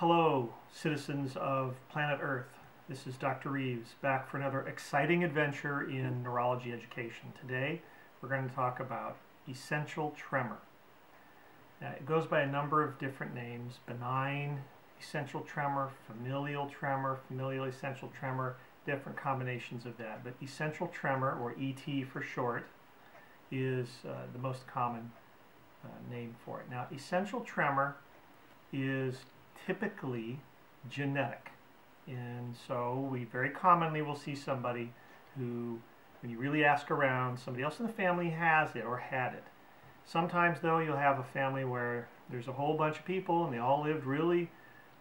Hello, citizens of planet Earth. This is Dr. Reeves, back for another exciting adventure in neurology education. Today, we're going to talk about essential tremor. Now, it goes by a number of different names: benign essential tremor, familial essential tremor, different combinations of that. But essential tremor, or ET for short, is the most common name for it. Now, essential tremor is typically genetic, and so we very commonly will see somebody who, when you really ask around, somebody else in the family has it or had it. Sometimes, though, you'll have a family where there's a whole bunch of people and they all lived really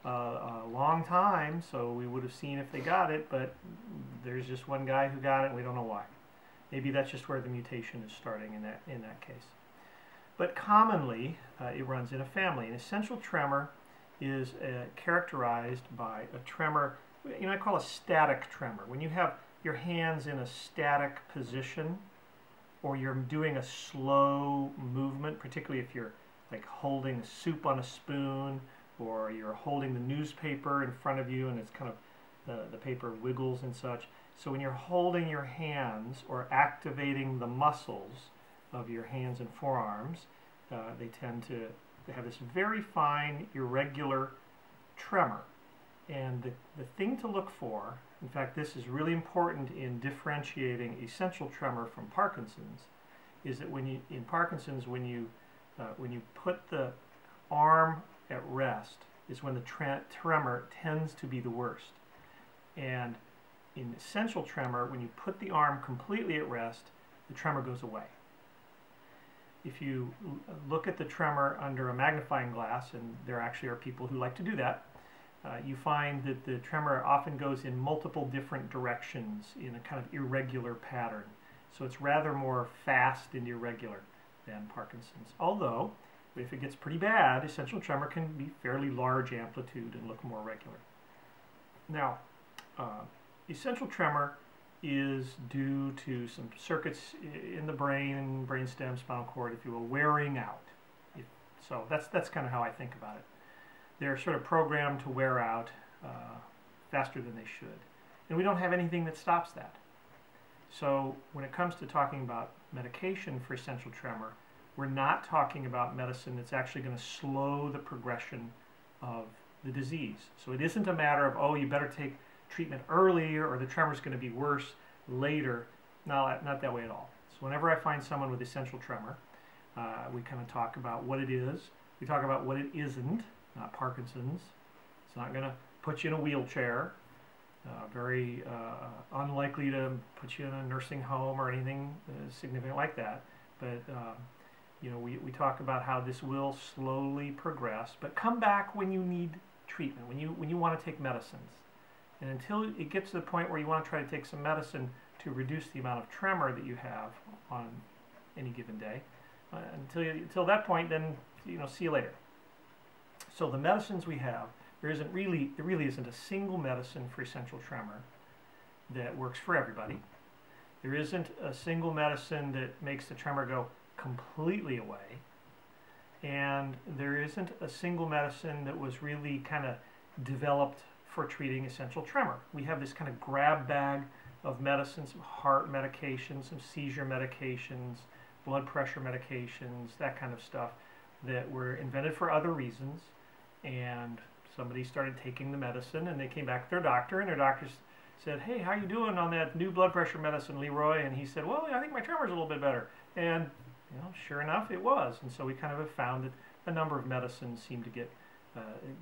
a long time, so we would have seen if they got it, but there's just one guy who got it and we don't know why. Maybe that's just where the mutation is starting in that case. But commonly, it runs in a family. An essential tremor is characterized by a tremor, I call a static tremor. When you have your hands in a static position, or you're doing a slow movement, particularly if you're like holding soup on a spoon, or you're holding the newspaper in front of you and it's kind of the paper wiggles and such. So when you're holding your hands or activating the muscles of your hands and forearms, they tend to have this very fine, irregular tremor. And the thing to look for, in fact, this is really important in differentiating essential tremor from Parkinson's, is that in Parkinson's, when you put the arm at rest, is when the tremor tends to be the worst. And in essential tremor, when you put the arm completely at rest, the tremor goes away. If you look at the tremor under a magnifying glass, and there actually are people who like to do that, you find that the tremor often goes in multiple different directions in a kind of irregular pattern. So it's rather more fast and irregular than Parkinson's. Although, if it gets pretty bad, essential tremor can be fairly large amplitude and look more regular. Now, essential tremor is due to some circuits in the brain, brainstem, spinal cord, if you will, wearing out. So that's kind of how I think about it. They're sort of programmed to wear out faster than they should. And we don't have anything that stops that. So when it comes to talking about medication for essential tremor, we're not talking about medicine that's actually going to slow the progression of the disease. So it isn't a matter of, oh, you better take treatment earlier or the tremor's going to be worse later. No, not that way at all. So whenever I find someone with essential tremor, we kind of talk about what it is. We talk about what it isn't, not Parkinson's. It's not going to put you in a wheelchair, very unlikely to put you in a nursing home or anything significant like that. But we talk about how this will slowly progress, but come back when you need treatment, when you want to take medicines. And until it gets to the point where you want to try to take some medicine to reduce the amount of tremor that you have on any given day, until that point, then, see you later. So the medicines we have, there really isn't a single medicine for essential tremor that works for everybody. There isn't a single medicine that makes the tremor go completely away. And there isn't a single medicine that was really kind of developed for treating essential tremor. We have this kind of grab bag of medicines, some heart medications, some seizure medications, blood pressure medications, that kind of stuff that were invented for other reasons, and somebody started taking the medicine and they came back to their doctor and their doctor said, hey, how you doing on that new blood pressure medicine, Leroy? And he said, well, I think my tremor's a little bit better. And sure enough, it was. And so we kind of have found that a number of medicines seem to get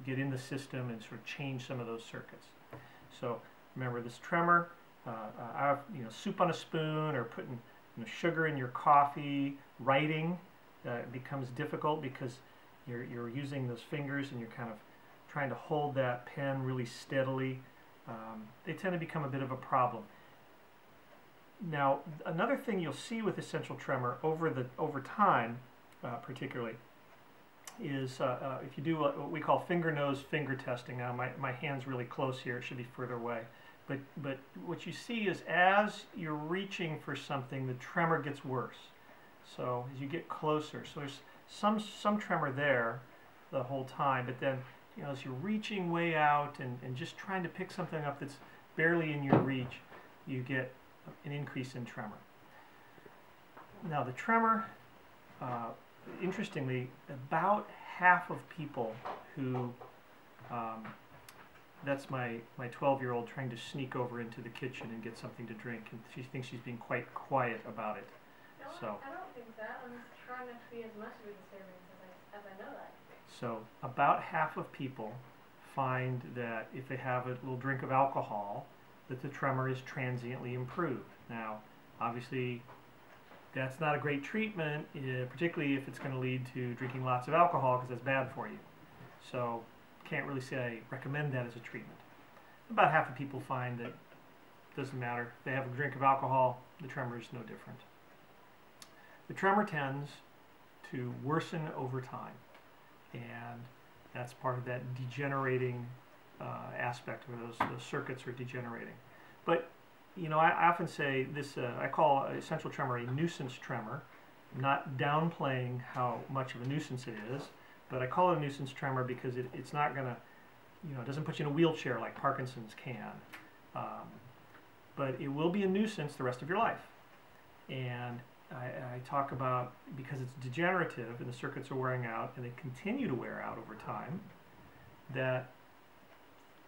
in the system and sort of change some of those circuits. So remember this tremor, soup on a spoon or putting sugar in your coffee, writing becomes difficult because you're using those fingers and you're kind of trying to hold that pen really steadily. They tend to become a bit of a problem. Now, another thing you'll see with essential tremor over time, particularly, is if you do what we call finger-nose-finger testing. Now, my hand's really close here. It should be further away. But what you see is as you're reaching for something, the tremor gets worse. So as you get closer. So there's some tremor there the whole time, but then you know, as you're reaching way out and just trying to pick something up that's barely in your reach, you get an increase in tremor. Now the tremor, interestingly, about half of people who, that's my 12-year-old trying to sneak over into the kitchen and get something to drink, and she thinks she's being quite quiet about it. No, so I don't think that. I'm just trying not to be as much of a disturbance as I know that. So about half of people find that if they have a little drink of alcohol, that the tremor is transiently improved. Now, obviously, that's not a great treatment, particularly if it's going to lead to drinking lots of alcohol, because that's bad for you. So can't really say I recommend that as a treatment. About half of people find that it doesn't matter. They have a drink of alcohol, the tremor is no different. The tremor tends to worsen over time, and that's part of that degenerating aspect where those circuits are degenerating. But you know, I often say this, I call essential tremor a nuisance tremor, not downplaying how much of a nuisance it is, but I call it a nuisance tremor because it's not going to, you know, it doesn't put you in a wheelchair like Parkinson's can. But it will be a nuisance the rest of your life. And I talk about, because it's degenerative and the circuits are wearing out and they continue to wear out over time, that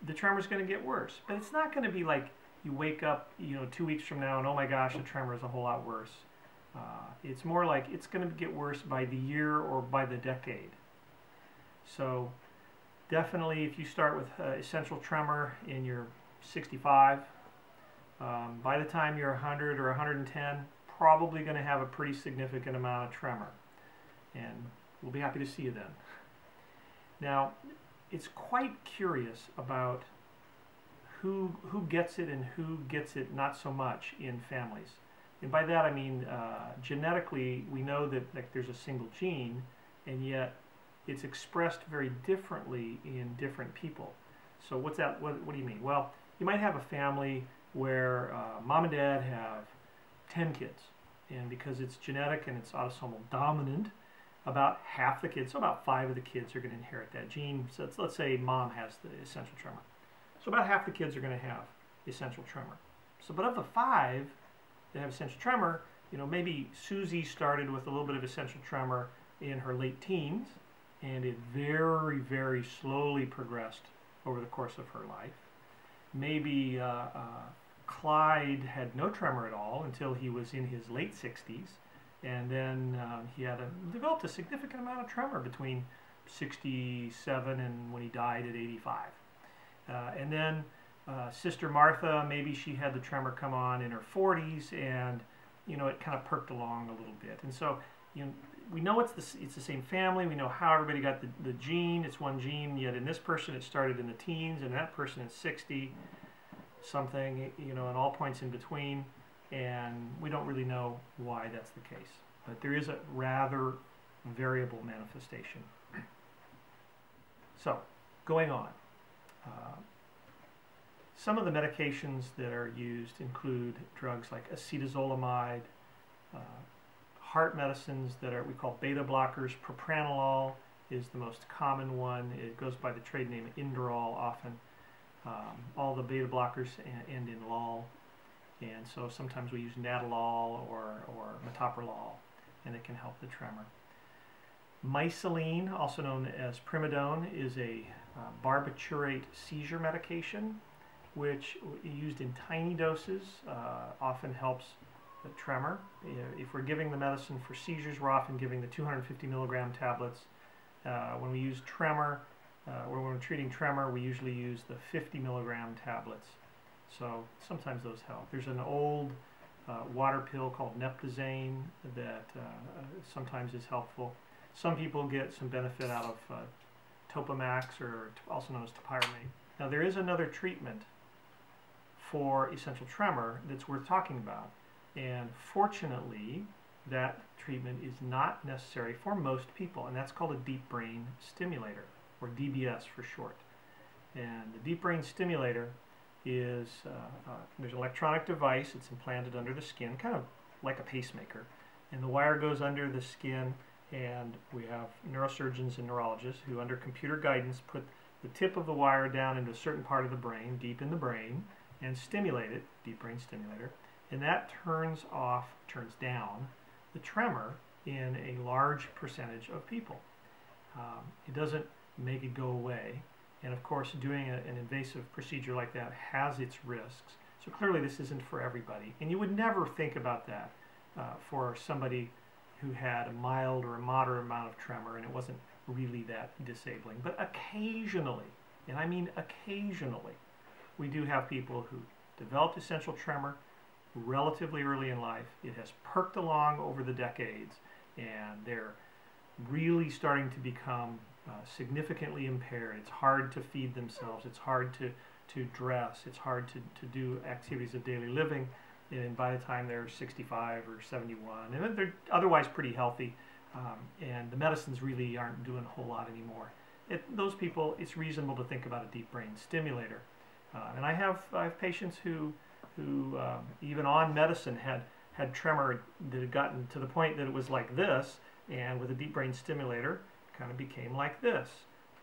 the tremor is going to get worse. But it's not going to be like, you wake up, you know, 2 weeks from now and oh my gosh, the tremor is a whole lot worse. It's more like it's going to get worse by the year or by the decade. So definitely if you start with essential tremor and you're 65, by the time you're 100 or 110, probably going to have a pretty significant amount of tremor. And we'll be happy to see you then. Now, it's quite curious about who gets it and who gets it not so much in families. And by that I mean genetically we know that like, there's a single gene, and yet it's expressed very differently in different people. So what's that? What do you mean? Well, you might have a family where mom and dad have 10 kids, and because it's genetic and it's autosomal dominant, about half the kids, so about 5 of the kids are going to inherit that gene. So let's say mom has the essential tremor. So about half the kids are going to have essential tremor. So, but of the 5 that have essential tremor, you know, maybe Susie started with a little bit of essential tremor in her late teens, and it very, very slowly progressed over the course of her life. Maybe Clyde had no tremor at all until he was in his late 60s, and then he had developed a significant amount of tremor between 67 and when he died at 85. And then Sister Martha, maybe she had the tremor come on in her 40s, and you know, it kind of perked along a little bit. And so you know, we know it's the same family. We know how everybody got the gene. It's one gene. Yet in this person, it started in the teens, and that person at 60 something. You know, and all points in between. And we don't really know why that's the case. But there is a rather variable manifestation. So going on. Some of the medications that are used include drugs like acetazolamide, heart medicines that we call beta blockers. Propranolol is the most common one. It goes by the trade name Inderal often. All the beta blockers end in lol, and so sometimes we use nadolol or metoprolol, and it can help the tremor. Mysoline, also known as primidone, is a barbiturate seizure medication, which used in tiny doses often helps the tremor. If we're giving the medicine for seizures, we're often giving the 250 milligram tablets. When we use tremor, when we're treating tremor, we usually use the 50 milligram tablets. So sometimes those help. There's an old water pill called neptazane that sometimes is helpful. Some people get some benefit out of Topamax, or also known as Topiramate. Now there is another treatment for essential tremor that's worth talking about, and fortunately that treatment is not necessary for most people, and that's called a deep brain stimulator, or DBS for short. And the deep brain stimulator is, there's an electronic device, it's implanted under the skin, kind of like a pacemaker, and the wire goes under the skin. And we have neurosurgeons and neurologists who, under computer guidance, put the tip of the wire down into a certain part of the brain, deep in the brain, and stimulate it, deep brain stimulator, and that turns down the tremor in a large percentage of people. It doesn't make it go away, and of course doing an invasive procedure like that has its risks, so clearly this isn't for everybody, and you would never think about that for somebody who had a mild or a moderate amount of tremor and it wasn't really that disabling. But occasionally, and I mean occasionally, we do have people who developed essential tremor relatively early in life. It has perked along over the decades, and they're really starting to become significantly impaired. It's hard to feed themselves, it's hard to dress, it's hard to do activities of daily living, and by the time they're 65 or 71, and they're otherwise pretty healthy, and the medicines really aren't doing a whole lot anymore. Those people, it's reasonable to think about a deep brain stimulator. And I have patients who even on medicine had tremor that had gotten to the point that it was like this, and with a deep brain stimulator kind of became like this,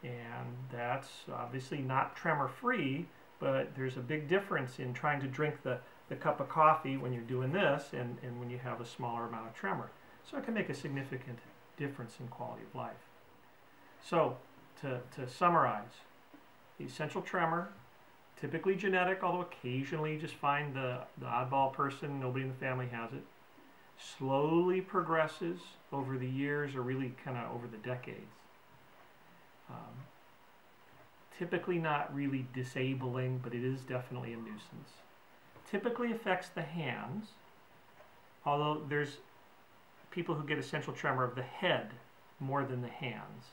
and that's obviously not tremor free, but there's a big difference in trying to drink the cup of coffee when you're doing this and when you have a smaller amount of tremor. So it can make a significant difference in quality of life. So to summarize, essential tremor, typically genetic, although occasionally you just find the oddball person, nobody in the family has it, slowly progresses over the years, or really kind of over the decades. Typically not really disabling, but it is definitely a nuisance. Typically affects the hands, although there's people who get essential tremor of the head more than the hands.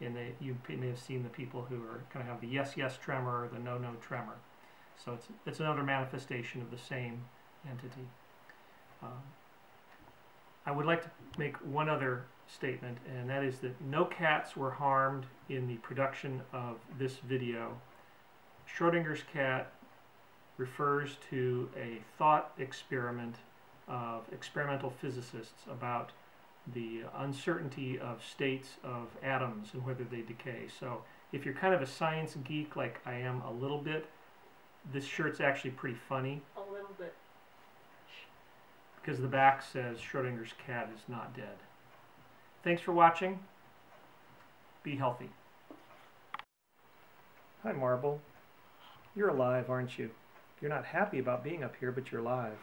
And you may have seen the people who are kind of have the yes-yes tremor or the no-no tremor. So it's another manifestation of the same entity. I would like to make one other statement, and that is that no cats were harmed in the production of this video. Schrödinger's cat refers to a thought experiment of experimental physicists about the uncertainty of states of atoms and whether they decay. So if you're kind of a science geek like I am a little bit, this shirt's actually pretty funny. A little bit. Because the back says Schrödinger's cat is not dead. Thanks for watching. Be healthy. Hi Marble. You're alive, aren't you? You're not happy about being up here, but you're alive.